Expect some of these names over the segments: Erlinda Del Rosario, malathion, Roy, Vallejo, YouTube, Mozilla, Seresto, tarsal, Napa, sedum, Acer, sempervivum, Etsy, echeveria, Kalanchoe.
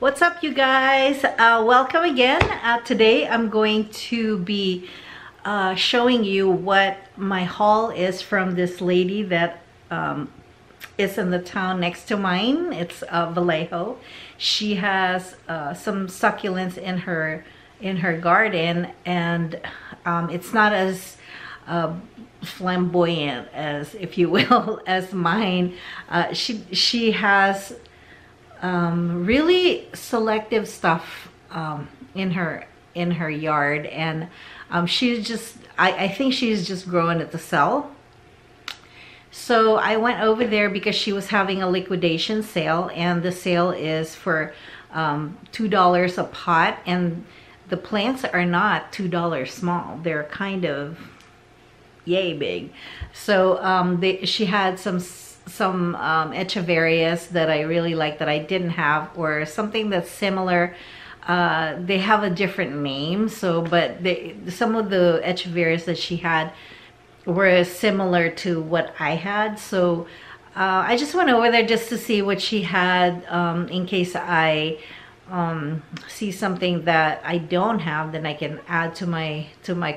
What's up, you guys? Welcome again. Today I'm going to be showing you what my haul is from this lady that is in the town next to mine. It's Vallejo. She has some succulents in her garden, and it's not as flamboyant, as if you will, as mine. She has really selective stuff in her yard, and she's just I think she's just growing it to sell. So I went over there because she was having a liquidation sale, and the sale is for $2 a pot, and the plants are not $2 small. They're kind of yay big. So she had some echeverias that I really like that I didn't have, or something that's similar. They have a different name, so but some of the echeverias that she had were similar to what I had. So I just went over there just to see what she had, in case I see something that I don't have, then I can add to my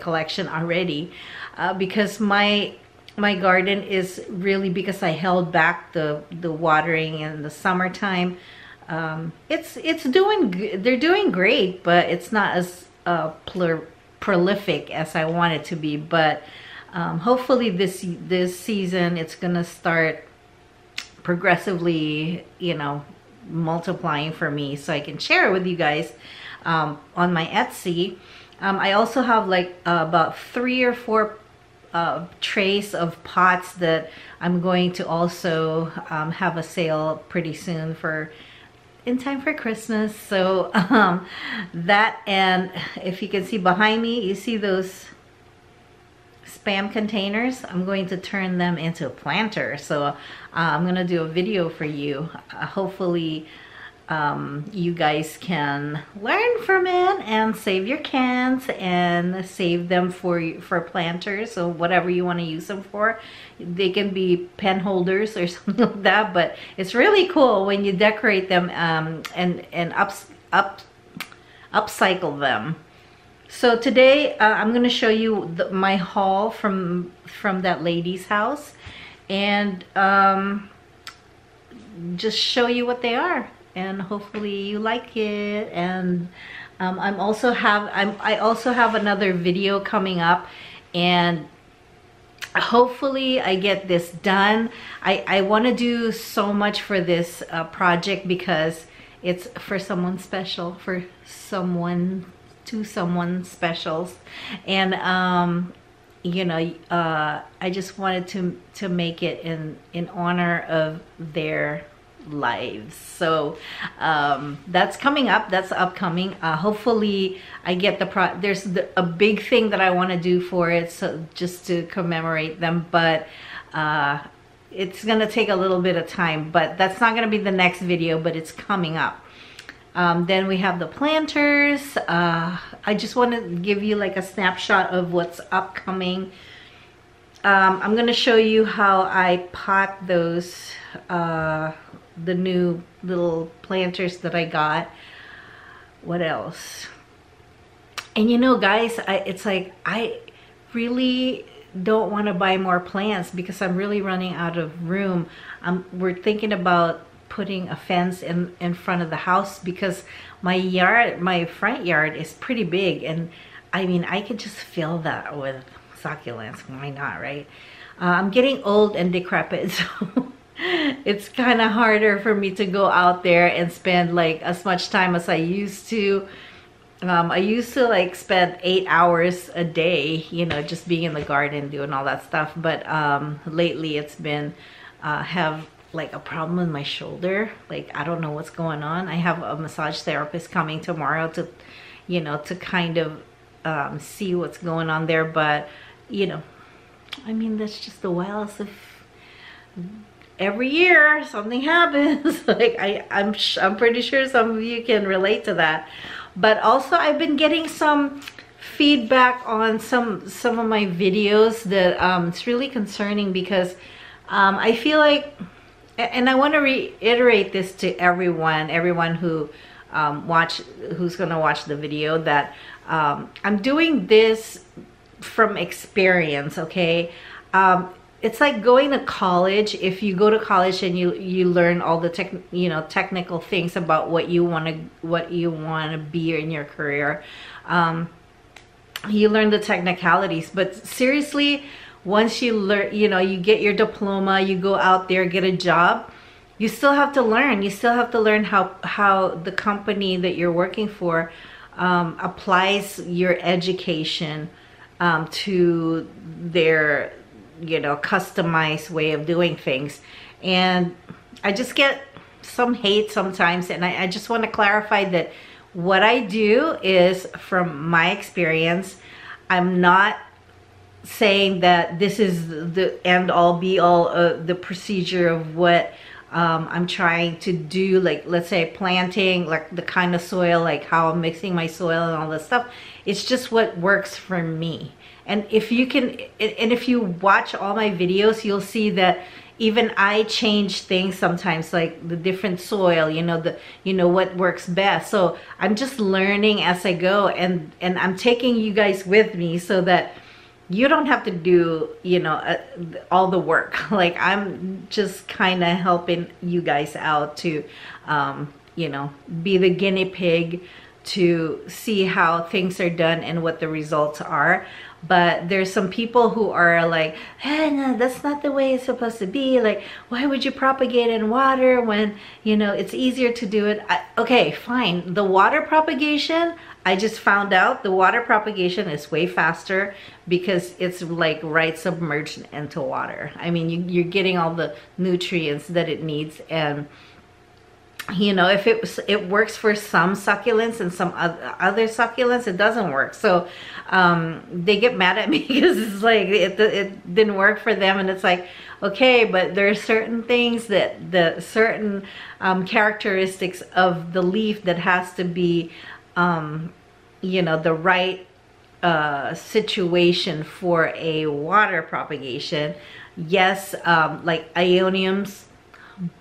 collection already, because my garden is really, because I held back the watering in the summertime, it's doing, they're doing great, but it's not as prolific as I want it to be. But hopefully this season it's gonna start progressively, you know, multiplying for me, so I can share it with you guys on my Etsy. I also have like about 3 or 4 trays of pots that I'm going to also have a sale pretty soon in time for Christmas. So that, and if you can see behind me, you see those spam containers. I'm going to turn them into a planter. So I'm gonna do a video for you. Hopefully you guys can learn from it and save your cans and save them for planters, or whatever you want to use them for. They can be pen holders or something like that, but it's really cool when you decorate them and upcycle them. So today I'm going to show you my haul from that lady's house, and just show you what they are. And hopefully you like it. And I also have another video coming up, and hopefully I get this done. I want to do so much for this project, because it's for someone special, for someone to someone specials, and you know, I just wanted to make it in honor of their lives. So that's coming up, that's upcoming. Hopefully I get the there's a big thing that I want to do for it, so just to commemorate them. But it's gonna take a little bit of time, but that's not gonna be the next video, but it's coming up. Then we have the planters. I just want to give you like a snapshot of what's upcoming. I'm gonna show you how I pot those the new little planters that I got. What else? And you know, guys, it's like I really don't want to buy more plants, because I'm really running out of room. We're thinking about putting a fence in front of the house, because my front yard is pretty big, and I mean, I could just fill that with succulents. Why not, right? I'm getting old and decrepit, so it's kind of harder for me to go out there and spend like as much time as I used to. I used to like spend 8 hours a day, you know, just being in the garden, doing all that stuff. But lately it's been have like a problem with my shoulder. Like, I don't know what's going on. I have a massage therapist coming tomorrow to, you know, to kind of see what's going on there. But you know, I mean, that's just the wiles of every year something happens. Like I'm pretty sure some of you can relate to that. But also I've been getting some feedback on some of my videos that it's really concerning, because I feel like, and I want to reiterate this to everyone who who's gonna watch the video, that I'm doing this from experience, okay? It's like going to college. If you go to college and you learn all the technical things about what you want to be in your career, you learn the technicalities. But seriously, once you learn, you get your diploma, you go out there, get a job, you still have to learn. You still have to learn how the company that you're working for applies your education to their customized way of doing things. And I just get some hate sometimes, and I just want to clarify that what I do is from my experience. I'm not saying that this is the end all be all of the procedure of what I'm trying to do, like let's say planting, like the kind of soil, like how I'm mixing my soil and all this stuff. It's just what works for me. And if you watch all my videos, you'll see that even I change things sometimes, like the different soil, what works best. So I'm just learning as I go, and I'm taking you guys with me so that you don't have to do, all the work. Like I'm just kind of helping you guys out to, be the guinea pig to see how things are done and what the results are. But there's some people who are like, hey, no, that's not the way it's supposed to be. Like, why would you propagate in water when, it's easier to do it? Okay, fine. The water propagation, I just found out the water propagation is way faster because it's like right submerged into water. I mean, you're getting all the nutrients that it needs. And, if it works for some succulents and some other succulents, it doesn't work. So they get mad at me because it's like it didn't work for them. And it's like, okay, but there are certain things that certain characteristics of the leaf that has to be, the right situation for a water propagation. Yes, like Ioniums,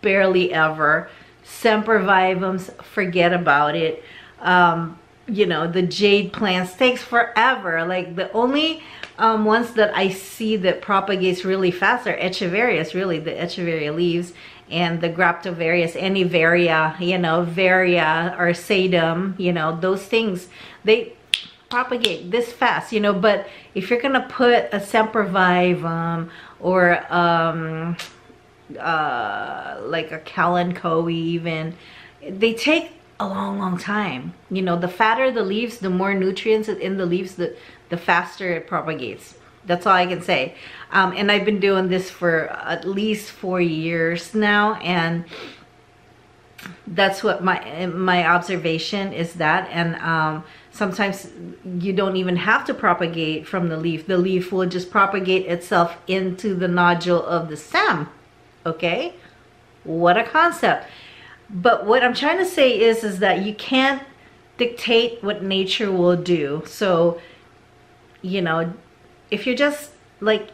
barely ever. Sempervivums, forget about it. The jade plants takes forever. Like the only ones that I see that propagates really fast are echeverias, really, the echeveria leaves, and the graptovarias, anniveria, veria or sedum, those things, they propagate this fast, but if you're gonna put a sempervivum or like a kalanchoe, even, they take a long time. The fatter the leaves, the more nutrients in the leaves, the faster it propagates. That's all I can say. And I've been doing this for at least 4 years now, and that's what my observation is, that. And sometimes you don't even have to propagate from the leaf. The leaf will just propagate itself into the nodule of the stem. Okay, what a concept. But what I'm trying to say is that you can't dictate what nature will do. So if you're just like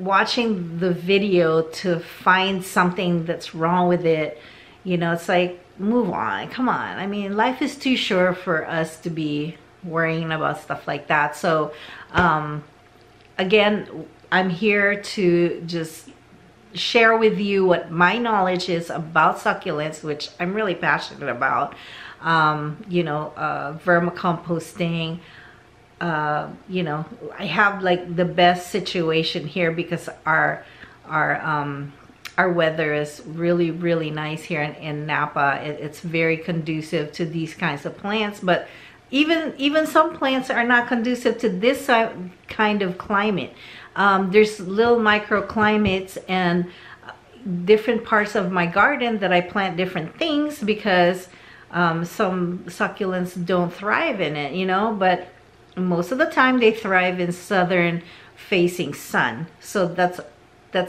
watching the video to find something that's wrong with it, it's like, move on, come on. I mean, life is too short for us to be worrying about stuff like that. So again, I'm here to just share with you what my knowledge is about succulents, which I'm really passionate about. Vermicomposting, I have like the best situation here because our weather is really, really nice here in Napa. It's very conducive to these kinds of plants, but even some plants are not conducive to this kind of climate. There's little microclimates and different parts of my garden that I plant different things because some succulents don't thrive in it, but most of the time they thrive in southern facing sun. So that's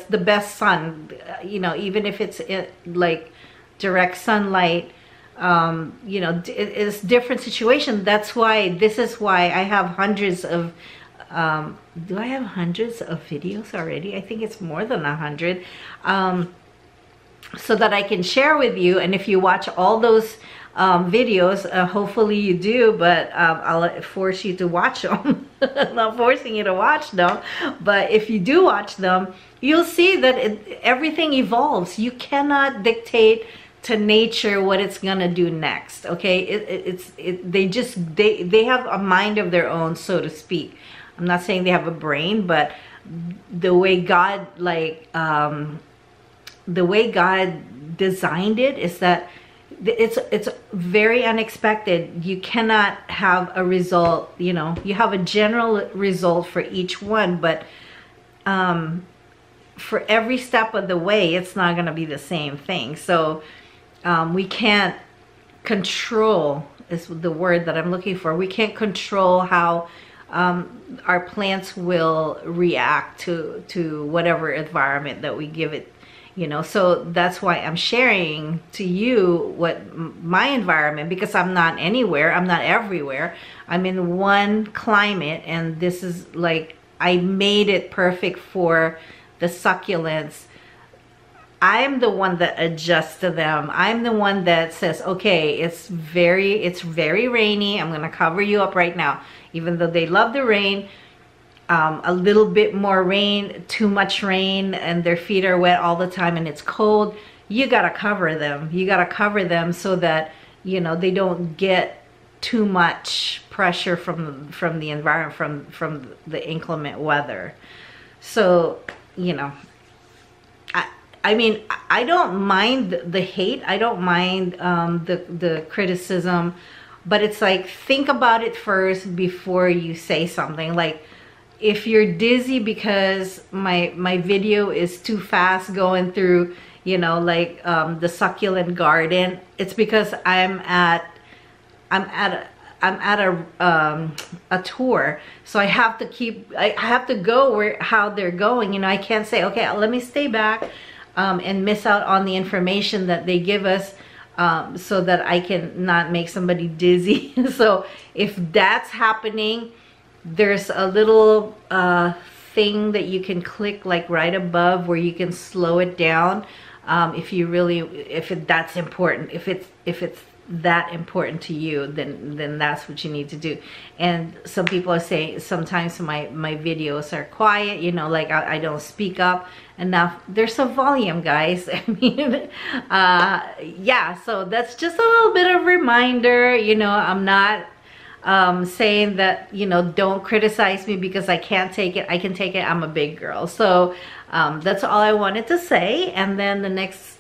the best sun, even if it's like direct sunlight, it's a different situation. That's why, this is why I have hundreds of do I have hundreds of videos already? I think it's more than 100, so that I can share with you. And if you watch all those videos. Hopefully you do, but I'll force you to watch them. Not forcing you to watch them, but if you do watch them, you'll see that everything evolves. You cannot dictate to nature what it's gonna do next, okay? They have a mind of their own, so to speak. I'm not saying they have a brain, but the way God designed it is that it's very unexpected. You cannot have a result, you know. You have a general result for each one, but for every step of the way, it's not going to be the same thing. So we can't control, is the word that I'm looking for. We can't control how our plants will react to whatever environment that we give it, you know. So that's why I'm sharing to you what my environment, because I'm not anywhere, I'm not everywhere. I'm in one climate, and this is like, I made it perfect for the succulents. I'm the one that adjusts to them. I'm the one that says, okay, it's very rainy, I'm gonna cover you up right now. Even though they love the rain, a little bit more rain, too much rain, and their feet are wet all the time and it's cold, you gotta cover them. You gotta cover them so that, you know, they don't get too much pressure from the environment, from the inclement weather. So, you know, I mean, I don't mind the hate. I don't mind the criticism, but it's like, think about it first before you say something. Like, if you're dizzy because my video is too fast going through, you know, like the succulent garden, it's because I'm at a tour, so I have to go how they're going. You know, I can't say, okay, let me stay back and miss out on the information that they give us, so that I can not make somebody dizzy. So if that's happening, there's a little thing that you can click, like right above, where you can slow it down, if that's important. If it's that important to you, then that's what you need to do. And some people are saying sometimes my videos are quiet, you know, like I don't speak up enough. There's a volume, guys. I mean, yeah, so that's just a little bit of reminder. You know, I'm not saying that, you know, don't criticize me because I can't take it. I can take it. I'm a big girl. So that's all I wanted to say. And then the next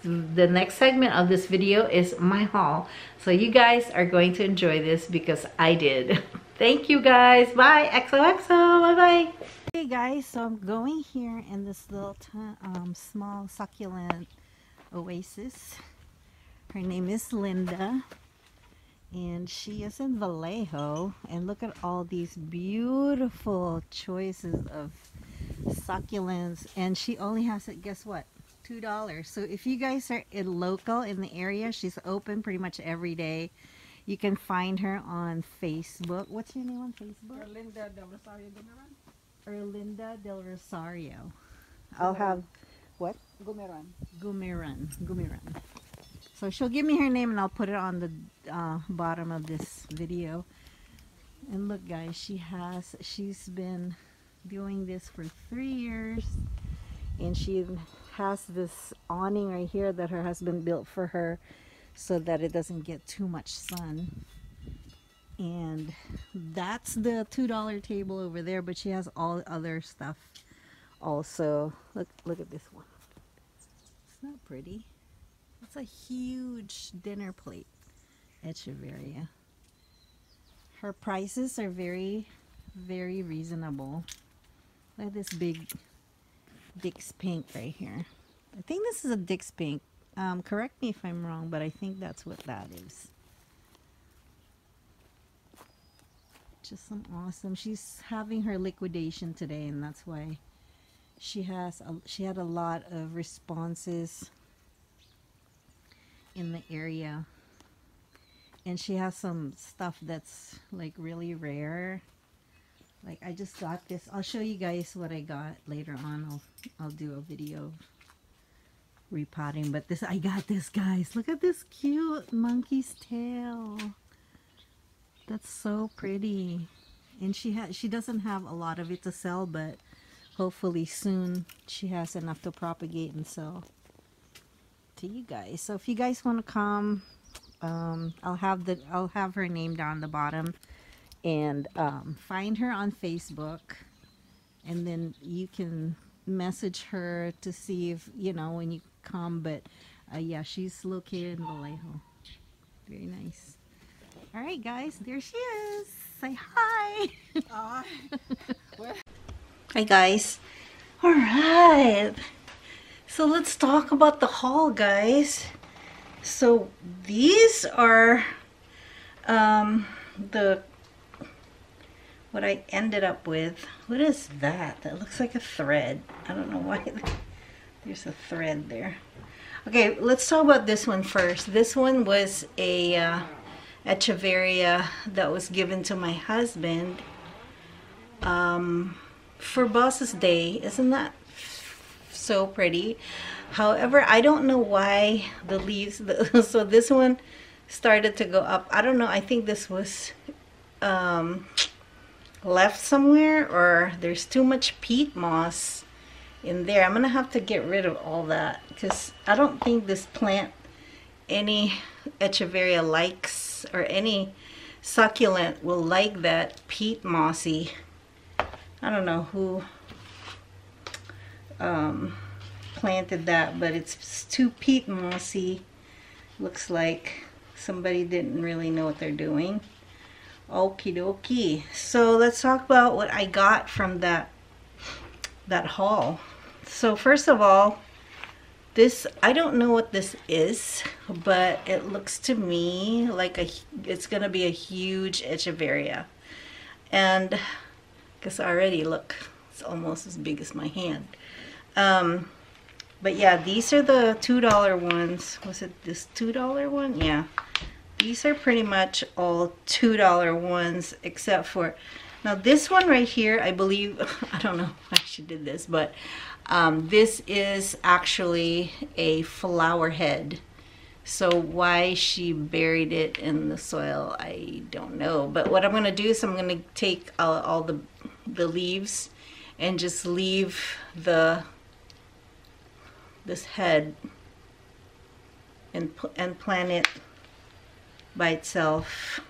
segment of this video is my haul. So you guys are going to enjoy this because I did. Thank you guys. Bye. XOXO. Bye-bye. Hey guys, so I'm going here in this little small succulent oasis. Her name is Linda, and she is in Vallejo, and look at all these beautiful choices of succulents, and she only has it, guess what, $2. So if you guys are local in the area, she's open pretty much every day. You can find her on Facebook. What's your name on Facebook? Erlinda Del Rosario. Erlinda Del Rosario. I'll have what? Gumeran. So she'll give me her name and I'll put it on the bottom of this video. And look guys, she's been doing this for 3 years, and she has this awning right here that her husband built for her so that it doesn't get too much sun. And that's the $2 table over there, but she has all other stuff also. Look at this one. It's not pretty. It's a huge dinner plate, echeveria. Her prices are very, very reasonable. Look at this big Dick's Pink right here. I think this is a Dick's Pink. Correct me if I'm wrong, but I think that's what that is. Just some awesome. She's having her liquidation today, and that's why she had a lot of responses in the area, and she has some stuff that's like really rare. Like I just got this. I'll show you guys what I got later on. I'll do a video repotting, but this, I got this, guys. Look at this cute monkey's tail. That's so pretty. And she doesn't have a lot of it to sell, but hopefully soon she has enough to propagate and sell to you guys. So if you guys want to come, I'll have her name down the bottom, and find her on Facebook, and then you can message her to see if, you know, when you come. But yeah, she's located in Vallejo. Very nice. All right, guys, there she is. Say hi. Hi, guys. All right, so let's talk about the haul, guys. So these are what I ended up with. What is that? That looks like a thread. I don't know why there's a thread there. Okay, let's talk about this one first. This one was a echeveria that was given to my husband for Boss's Day. Isn't that so pretty? However, I don't know why the leaves, so this one started to go up. I don't know, I think this was left somewhere, or there's too much peat moss in there. I'm gonna have to get rid of all that, because I don't think this plant, any echeveria likes, or any succulent will like that peat mossy. I don't know who planted that, but it's too peat mossy. Looks like somebody didn't really know what they're doing. Okie dokie. So let's talk about what I got from that haul. So first of all, this, I don't know what this is, but it looks to me like it's gonna be a huge echeveria. And I guess already, look, it's almost as big as my hand. But yeah, these are the $2 ones. Was it this $2 one? Yeah. These are pretty much all $2 ones, except for, now this one right here, I believe, I don't know why she did this, but this is actually a flower head. So why she buried it in the soil, I don't know. But what I'm going to do is I'm going to take all the leaves and just leave this head and plant it by itself.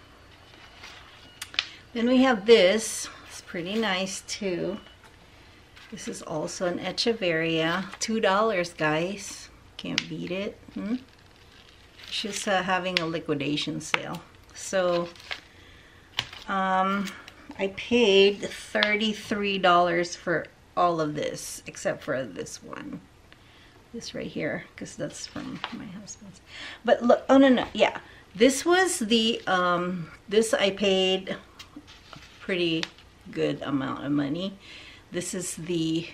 Then we have this. It's pretty nice too. This is also an echeveria. $2, guys. Can't beat it. She's having a liquidation sale. So I paid $33 for all of this, except for this one. This right here, because that's from my husband's. But look, oh no, yeah. This was the, this I paid a pretty good amount of money. This is the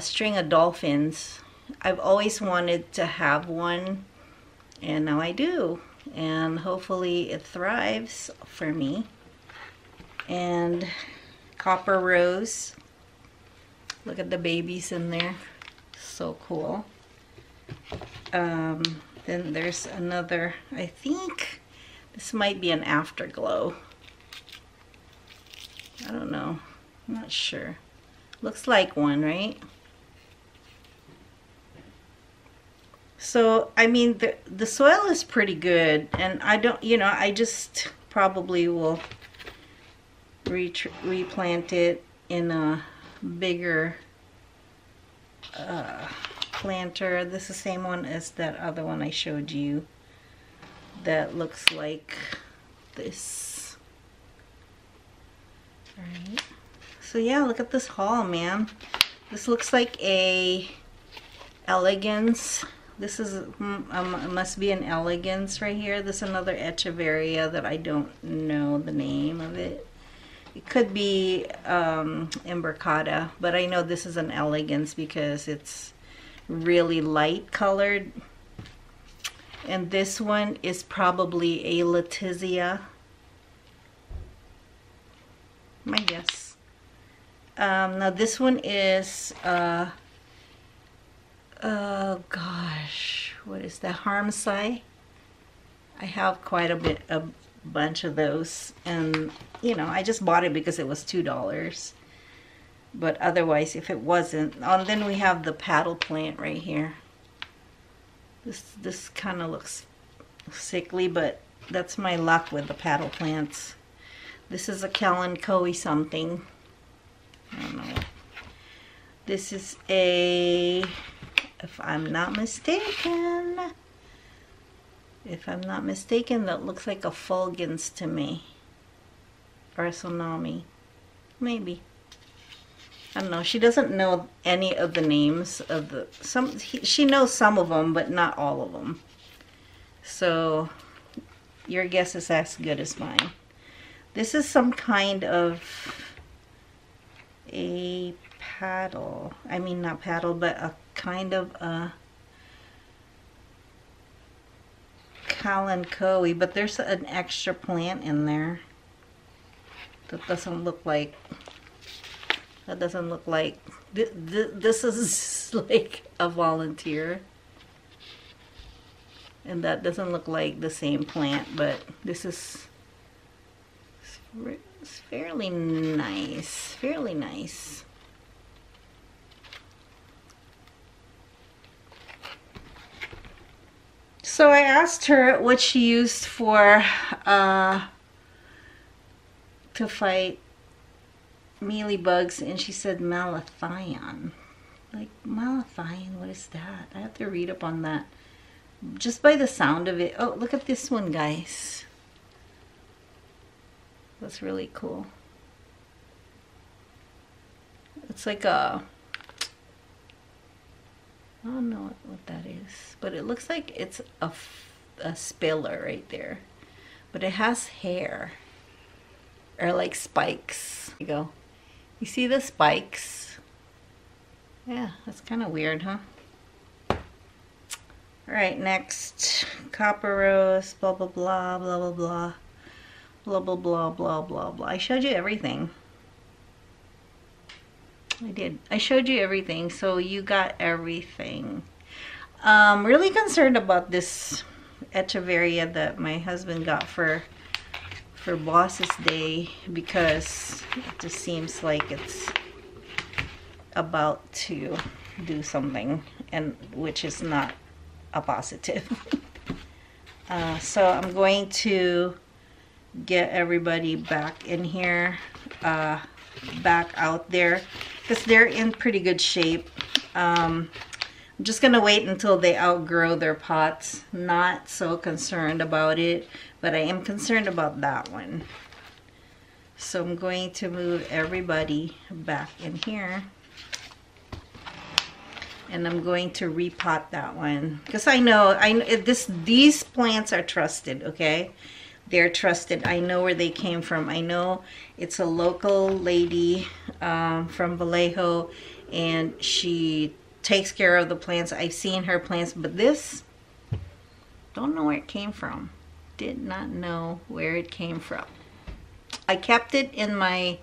string of dolphins. I've always wanted to have one, and now I do. And hopefully it thrives for me. And copper rose. Look at the babies in there. So cool. Then there's another, I think this might be an afterglow. I don't know. I'm not sure. Looks like one, right? So, I mean, the soil is pretty good, and I don't, you know, I just probably will replant it in a bigger planter. This is the same one as that other one I showed you that looks like this. All right, so yeah, look at this haul, man. This looks like a elegance. This is must be an elegance right here. This is another echeveria that I don't know the name of. It could be imbricata, but I know this is an elegance because it's really light colored. And this one is probably a Letizia, my guess. Now this one is Oh gosh, what is the harm psi? I have quite a bunch of those, and you know, I just bought it because it was $2, but otherwise if it wasn't. And then we have the paddle plant right here. This kind of looks sickly, but that's my luck with the paddle plants. This is a Kalanchoe something, I don't know. This is a, if I'm not mistaken, that looks like a fulgens to me, or a tsunami, maybe. I don't know. She doesn't know any of the names of the, she knows some of them, but not all of them. So your guess is as good as mine. This is some kind of a paddle. I mean, not paddle, but a kind of a Kalanchoe, but there's an extra plant in there that doesn't look like, this is like a volunteer, and that doesn't look like the same plant, but this is, it's fairly nice, So I asked her what she used for, to fight mealy bugs, and she said malathion. Like, malathion, what is that? I have to read up on that just by the sound of it. Oh, look at this one, guys. That's really cool. It's like a, I don't know what that is, but it looks like it's a spiller right there, but it has hair or like spikes. There you go. You see the spikes? Yeah, that's kind of weird, huh? All right, next, copper rose, blah blah blah blah blah blah blah blah blah blah blah blah. I showed you everything. I did. I showed you everything, so you got everything. I'm really concerned about this echeveria that my husband got for Boss's Day, because it just seems like it's about to do something, and which is not a positive. So I'm going to get everybody back in here, back out there, because they're in pretty good shape. I'm just gonna wait until they outgrow their pots. Not so concerned about it, but I am concerned about that one. So I'm going to move everybody back in here, and I'm going to repot that one, because these plants are trusted. Okay, they're trusted. I know where they came from. I know it's a local lady from Vallejo, and she takes care of the plants. I've seen her plants, but this, don't know where it came from. Did not know where it came from. I kept it in my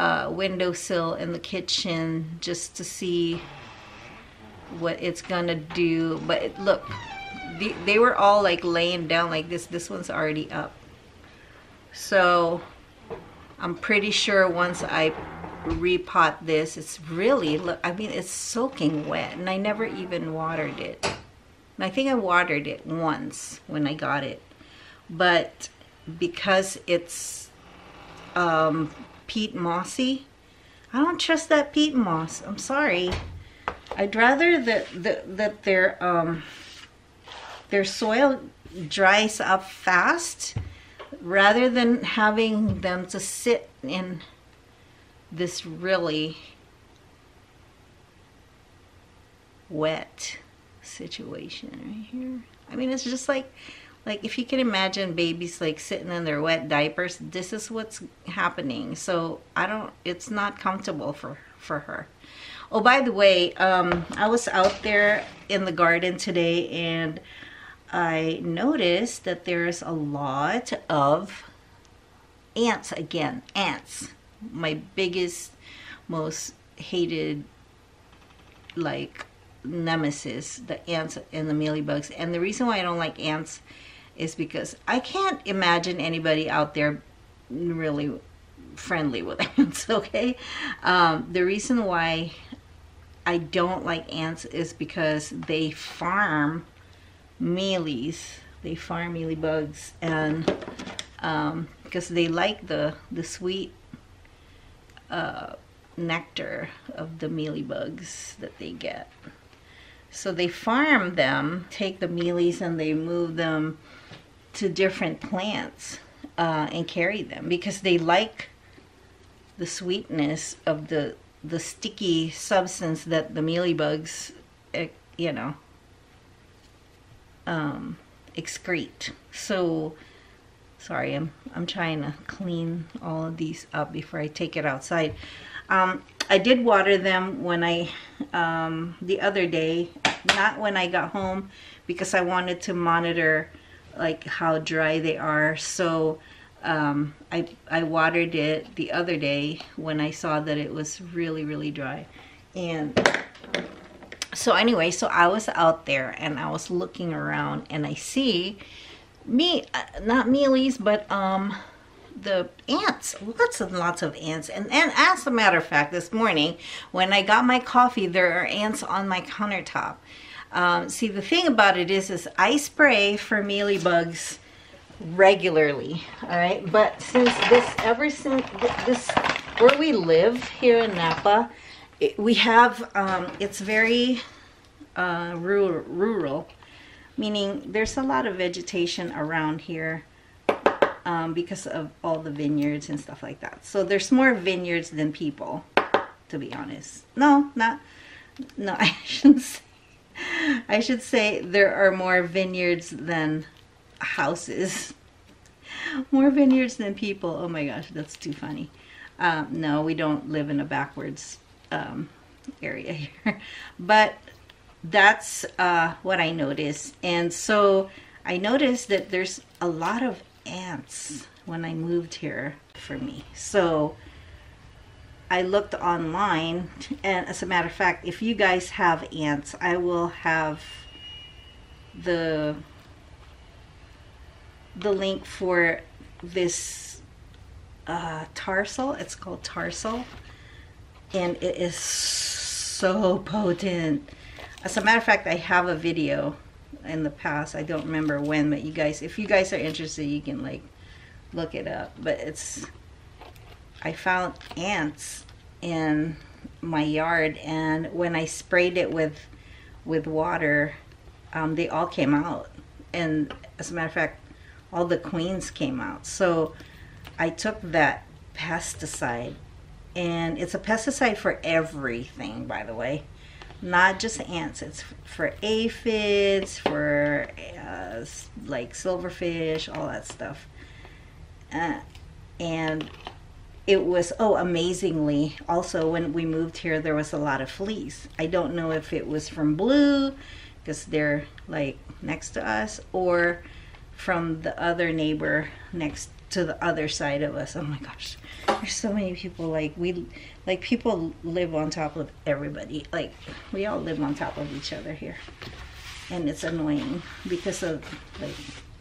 windowsill in the kitchen just to see what it's gonna do, but look, they were all like laying down like this. This one's already up. So I'm pretty sure once I repot this, it's really, look, I mean, it's soaking wet, and I never even watered it. And I think I watered it once when I got it, but because it's peat mossy, I don't trust that peat moss. I'm sorry. I'd rather that their soil dries up fast rather than having them to sit in this really wet situation right here. I mean, it's just like if you can imagine babies like sitting in their wet diapers, this is what's happening. So I don't, it's not comfortable for her. Oh, by the way, I was out there in the garden today, and I noticed that there's a lot of ants again. Ants, my biggest, most hated, like nemesis, the ants and the mealybugs. And the reason why I don't like ants is because I can't imagine anybody out there really friendly with ants, okay? The reason why I don't like ants is because they farm mealies. They farm mealybugs, and because they like the sweet nectar of the mealybugs that they get. So they farm them, take the mealies, and they move them to different plants and carry them, because they like the sweetness of the sticky substance that the mealybugs, you know, excrete. So, sorry, I'm trying to clean all of these up before I take it outside. I did water them when I, the other day, not when I got home, because I wanted to monitor like how dry they are. So I watered it the other day when I saw that it was really, really dry. And so anyway, so I was out there and I was looking around, and I see not mealies, but the ants, lots and lots of ants. And as a matter of fact, this morning when I got my coffee, there are ants on my countertop. See, the thing about it is I spray for mealybugs regularly, all right? But since this, ever since this, where we live here in Napa, we have, it's very rural, meaning there's a lot of vegetation around here. Because of all the vineyards and stuff like that. So there's more vineyards than people, to be honest. No, I shouldn't say. I should say there are more vineyards than houses. More vineyards than people. Oh my gosh, that's too funny. No, we don't live in a backwards area here. But that's what I noticed. And so I noticed that there's a lot of ants when I moved here for me. So I looked online, and as a matter of fact, if you guys have ants, I will have the link for this tarsal. It's called tarsal, and it is so potent. As a matter of fact, I have a video in the past, I don't remember when, but you guys, if you guys are interested, you can like look it up. But it's, I found ants in my yard, and when I sprayed it with water, they all came out, and as a matter of fact, all the queens came out. So I took that pesticide, and it's a pesticide for everything, by the way. Not just ants, it's for aphids, for like silverfish, all that stuff. And it was, oh, amazingly, also when we moved here, there was a lot of fleas. I don't know if it was from Blue, because they're like next to us, or from the other neighbor next to the other side of us. Oh my gosh, there's so many people. Like people live on top of everybody. Like we all live on top of each other here, and it's annoying because of like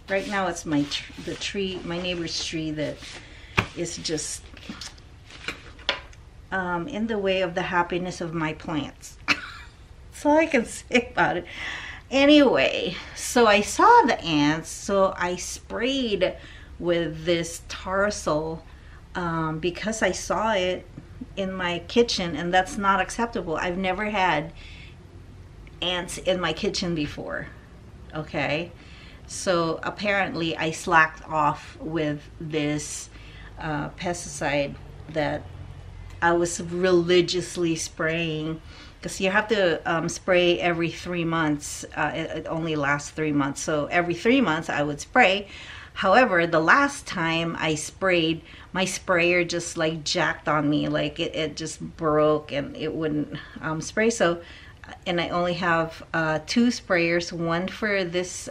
right now it's my neighbor's tree that is just in the way of the happiness of my plants. That's all I can say about it. Anyway, so I saw the ants, so I sprayed with this tarsal because I saw it in my kitchen, and that's not acceptable. I've never had ants in my kitchen before, okay? So apparently I slacked off with this pesticide that I was religiously spraying, because you have to spray every 3 months. It only lasts 3 months, so every 3 months I would spray. However, the last time I sprayed, my sprayer just like jacked on me, like it just broke, and it wouldn't spray. So, and I only have 2 sprayers, one for this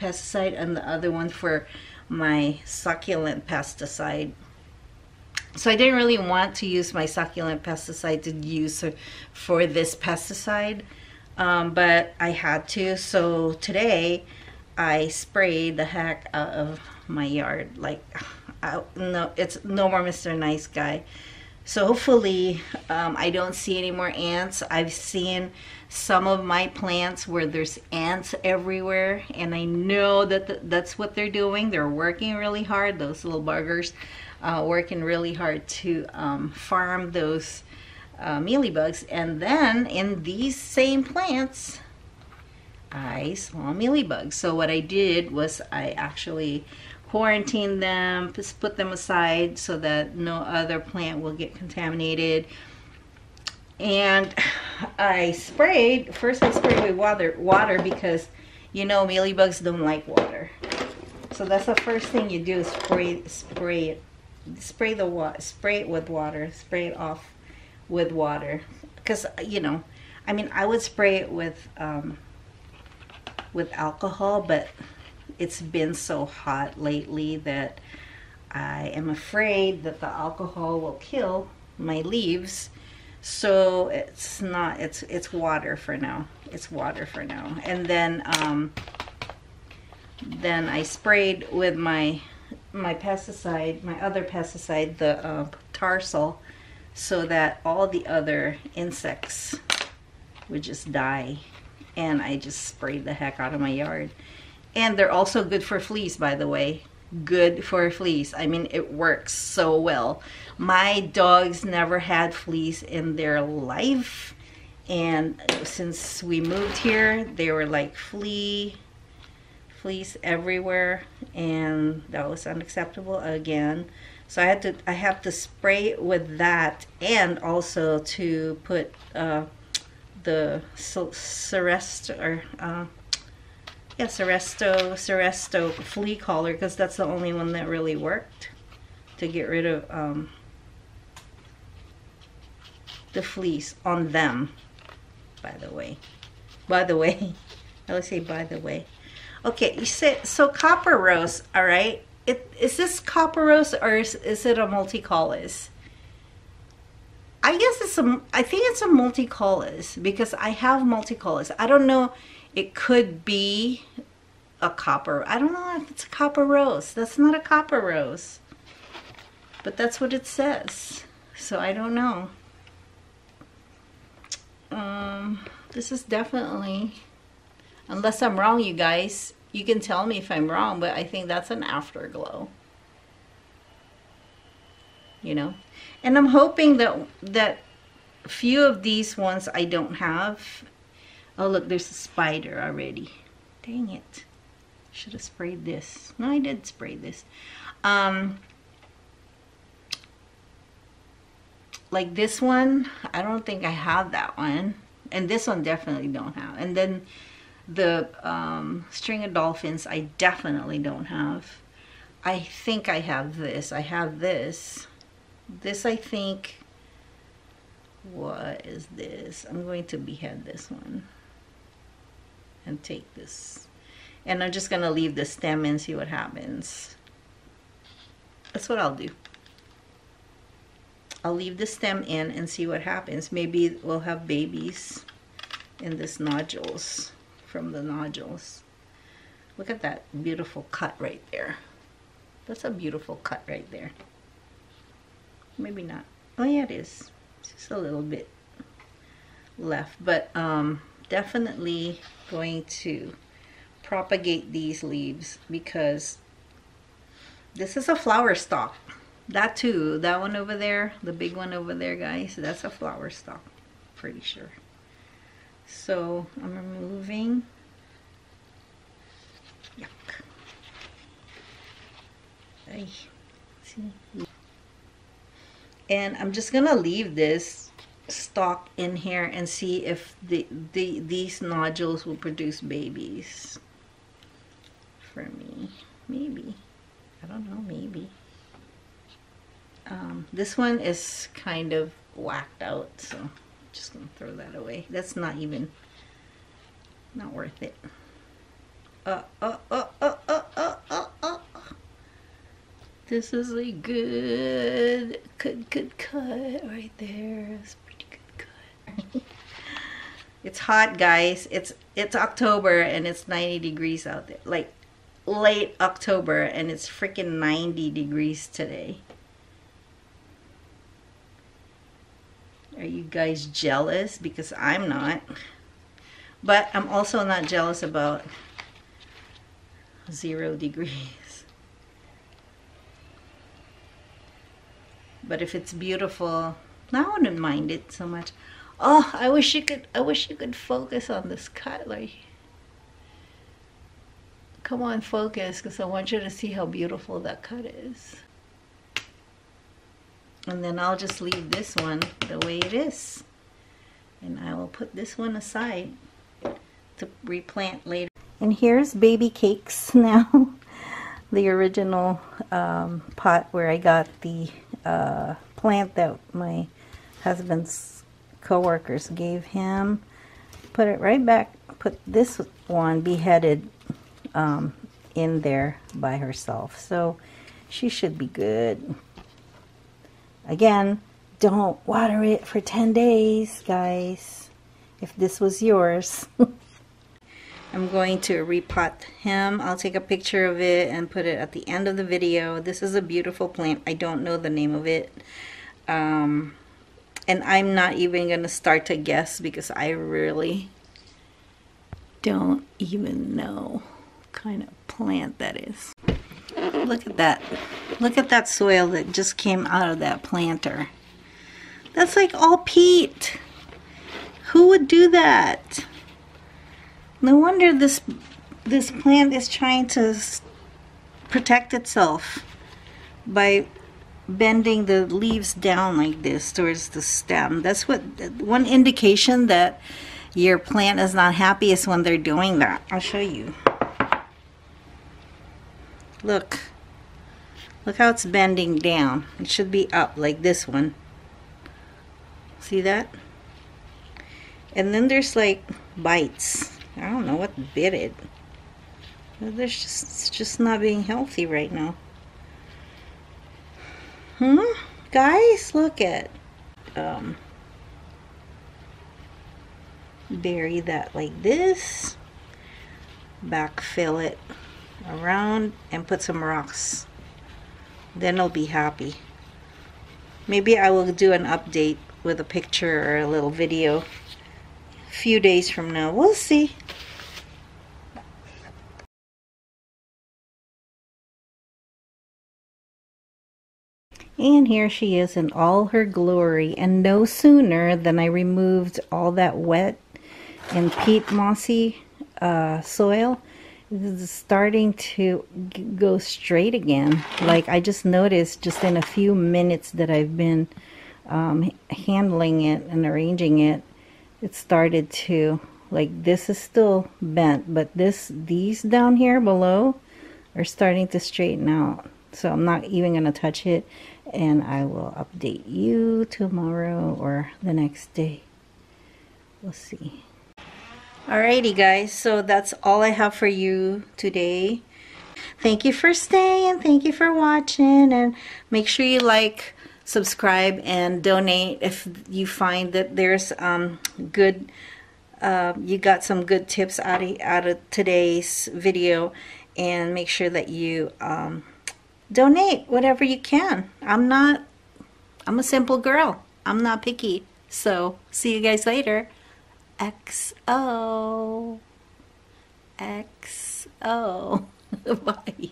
pesticide and the other one for my succulent pesticide. So I didn't really want to use my succulent pesticide to use for this pesticide. but I had to. So today I sprayed the heck out of my yard. Like, no, it's no more Mr. Nice Guy. So hopefully I don't see any more ants. I've seen some of my plants where there's ants everywhere, and I know that that's what they're doing. They're working really hard. Those little buggers working really hard to farm those mealybugs. And then in these same plants, I saw mealybugs. So what I did was I actually quarantine them, just put them aside so that no other plant will get contaminated. And I sprayed, first I sprayed with water because, you know, mealybugs don't like water. So that's the first thing you do, spray it with water, spray it off with water. Because, you know, I mean, I would spray it with alcohol, but it's been so hot lately that I am afraid that the alcohol will kill my leaves. So it's not, it's water for now. It's water for now. And then I sprayed with my pesticide, my other pesticide, the tarsal, so that all the other insects would just die. And I just sprayed the heck out of my yard. And they're also good for fleas, by the way. Good for fleas. I mean, it works so well. My dogs never had fleas in their life. And since we moved here, they were like fleas everywhere. And that was unacceptable again. So I have to spray it with that, and also to put the Seresto, or yeah, Seresto flea collar, because that's the only one that really worked to get rid of the fleas on them, by the way. I always say by the way. Okay, you said, so copper rose, all right? Is this copper rose, or is it a multicollis? I guess it's I think it's a multicollis, because I have multicollis. I don't know, it could be a copper. I don't know if it's a copper rose. That's not a copper rose, but that's what it says. So I don't know. This is definitely, unless I'm wrong, you guys, you can tell me if I'm wrong, but I think that's an afterglow, you know. And I'm hoping that few of these ones I don't have. Oh, look, there's a spider already. Dang it. Should have sprayed this. No, I did spray this. Like this one, I don't think I have that one. And this one definitely don't have. And then the string of dolphins I definitely don't have. I think I have this. I have this. This, I think, what is this? I'm going to behead this one and take this. And I'm just going to leave the stem and see what happens. That's what I'll do. I'll leave the stem in and see what happens. Maybe we'll have babies in this nodules. From the nodules. Look at that beautiful cut right there. That's a beautiful cut right there. Maybe not. Oh yeah, it is. It's just a little bit left, but definitely going to propagate these leaves, because this is a flower stalk. That too, that one over there, the big one over there, guys, that's a flower stalk, pretty sure. So I'm removing. Yuck. Ay, see. And I'm just gonna leave this stalk in here and see if these nodules will produce babies for me. Maybe. I don't know, maybe. This one is kind of whacked out, so just gonna throw that away. That's not even, not worth it. This is a good cut right there. It's pretty good cut. It's hot, guys. It's October and it's 90 degrees out there. Like late October and it's freaking 90 degrees today. Are you guys jealous? Because I'm not. But I'm also not jealous about 0 degrees. But if it's beautiful, I wouldn't mind it so much. Oh, I wish you could focus on the sky. Like, come on, focus, because I want you to see how beautiful that cut is. And then I'll just leave this one the way it is. And I will put this one aside to replant later. And here's baby cakes now. The original pot where I got the plant that my husband's co-workers gave him. Put it right back. Put this one, beheaded, in there by herself. So she should be good. Again, don't water it for 10 days, guys, if this was yours. I'm going to repot him. I'll take a picture of it and put it at the end of the video. This is a beautiful plant. I don't know the name of it. And I'm not even going to start to guess because I really don't even know what kind of plant that is. Look at that. Look at that soil that just came out of that planter. That's like all peat. Who would do that? No wonder this plant is trying to protect itself by bending the leaves down like this towards the stem. That's what one indication that your plant is not happy is when they're doing that. I'll show you. Look. Look how it's bending down. It should be up like this one. See that? And then there's like bites. I don't know what bit it. There's just, it's just not being healthy right now. Guys, look at bury that like this. Backfill it around and put some rocks. Then I'll be happy. Maybe I will do an update with a picture or a little video a few days from now. We'll see. And here she is in all her glory. And no sooner than I removed all that wet and peat mossy soil, this is starting to go straight again. Like, I just noticed just in a few minutes that I've been handling it and arranging it, it started to, like, this is still bent, but these down here below are starting to straighten out. So I'm not even going to touch it, and I will update you tomorrow or the next day. We'll see. Alrighty, guys, so that's all I have for you today. Thank you for staying, thank you for watching, and make sure you like, subscribe, and donate if you find that there's you got some good tips out of today's video. And make sure that you donate whatever you can. I'm a simple girl, I'm not picky. So see you guys later. XO. XO. Bye.